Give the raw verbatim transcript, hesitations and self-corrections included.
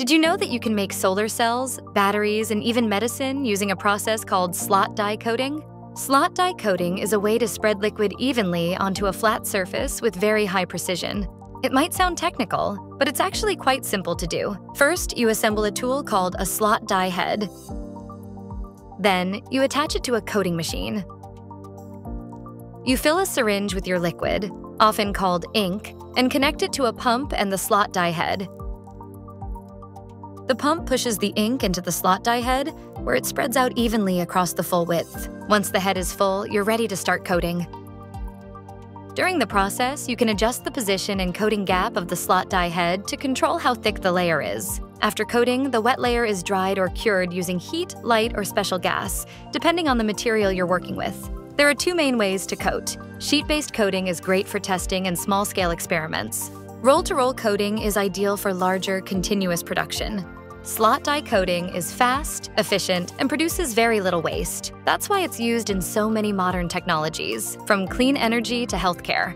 Did you know that you can make solar cells, batteries, and even medicine using a process called slot-die coating? Slot-die coating is a way to spread liquid evenly onto a flat surface with very high precision. It might sound technical, but it's actually quite simple to do. First, you assemble a tool called a slot-die head. Then, you attach it to a coating machine. You fill a syringe with your liquid, often called ink, and connect it to a pump and the slot-die head. The pump pushes the ink into the slot-die head, where it spreads out evenly across the full width. Once the head is full, you're ready to start coating. During the process, you can adjust the position and coating gap of the slot-die head to control how thick the layer is. After coating, the wet layer is dried or cured using heat, light, or special gas, depending on the material you're working with. There are two main ways to coat. Sheet-based coating is great for testing and small-scale experiments. Roll-to-roll coating is ideal for larger, continuous production. Slot-die coating is fast, efficient, and produces very little waste. That's why it's used in so many modern technologies, from clean energy to healthcare.